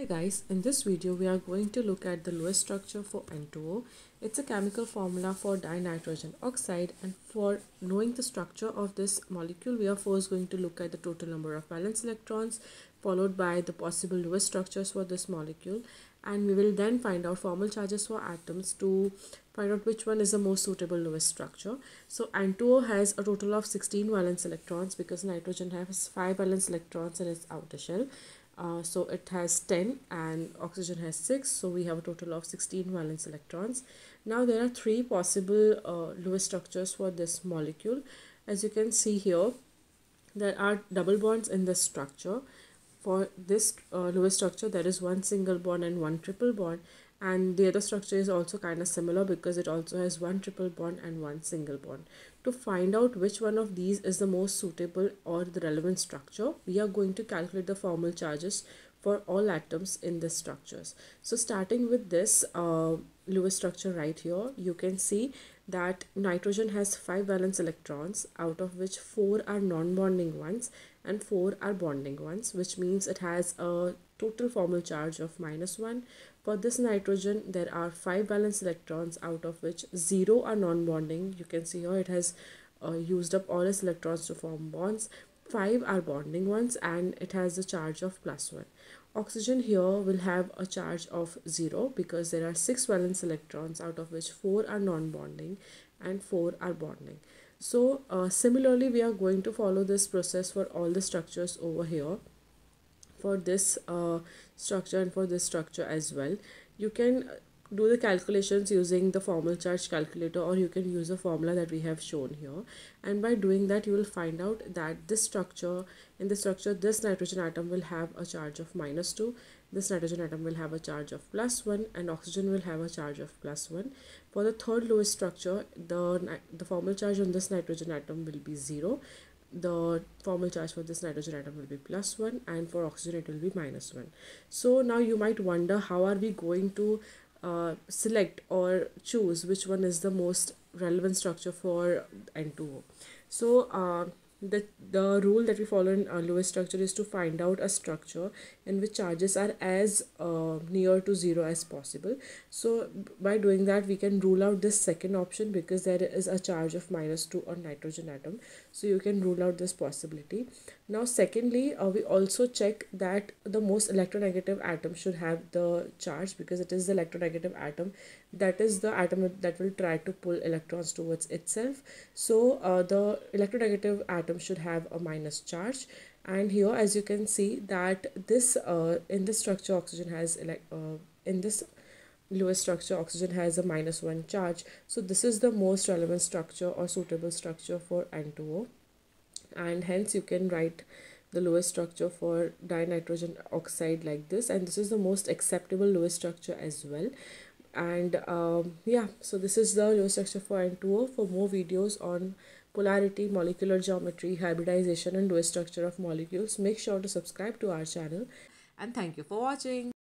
Hi guys, in this video we are going to look at the Lewis structure for N2O. It's a chemical formula for dinitrogen oxide, and for knowing the structure of this molecule we are first going to look at the total number of valence electrons followed by the possible Lewis structures for this molecule, and we will then find out formal charges for atoms to find out which one is the most suitable Lewis structure. So N2O has a total of 16 valence electrons because nitrogen has 5 valence electrons in its outer shell. So it has 10 and oxygen has 6, so we have a total of 16 valence electrons. Now there are three possible Lewis structures for this molecule. As you can see here, there are double bonds in this structure. For this Lewis structure, there is one single bond and one triple bond, and the other structure is also kind of similar because it also has one triple bond and one single bond. To find out which one of these is the most suitable or the relevant structure, we are going to calculate the formal charges for all atoms in these structures. So starting with this Lewis structure right here, you can see that nitrogen has 5 valence electrons, out of which 4 are non-bonding ones and 4 are bonding ones, which means it has a total formal charge of -1. For this nitrogen, there are 5 valence electrons, out of which 0 are non-bonding. You can see here it has used up all its electrons to form bonds. 5 are bonding ones and it has a charge of +1. Oxygen here will have a charge of 0 because there are 6 valence electrons, out of which 4 are non-bonding and 4 are bonding. So similarly, we are going to follow this process for all the structures over here, for this structure and for this structure as well. You can do the calculations using the formal charge calculator, or you can use a formula that we have shown here, and by doing that you will find out that this nitrogen atom will have a charge of -2, this nitrogen atom will have a charge of +1, and oxygen will have a charge of +1. For the third Lewis structure, the formal charge on this nitrogen atom will be 0, the formal charge for this nitrogen atom will be +1, and for oxygen it will be -1. So now you might wonder, how are we going to select or choose which one is the most relevant structure for N2O. So the rule that we follow in Lewis structure is to find out a structure in which charges are as near to 0 as possible. So by doing that we can rule out this second option because there is a charge of -2 on nitrogen atom, so you can rule out this possibility. Now secondly, we also check that the most electronegative atom should have the charge, because it is the electronegative atom that is the atom that will try to pull electrons towards itself. So the electronegative atom should have a minus charge, and here as you can see that this in this structure oxygen has in this Lewis structure oxygen has a -1 charge. So this is the most relevant structure or suitable structure for N2O, and hence you can write the Lewis structure for dinitrogen oxide like this, and this is the most acceptable Lewis structure as well. And yeah, so this is the Lewis structure for N2O. For more videos on polarity, molecular geometry, hybridization and Lewis structure of molecules, make sure to subscribe to our channel, and thank you for watching.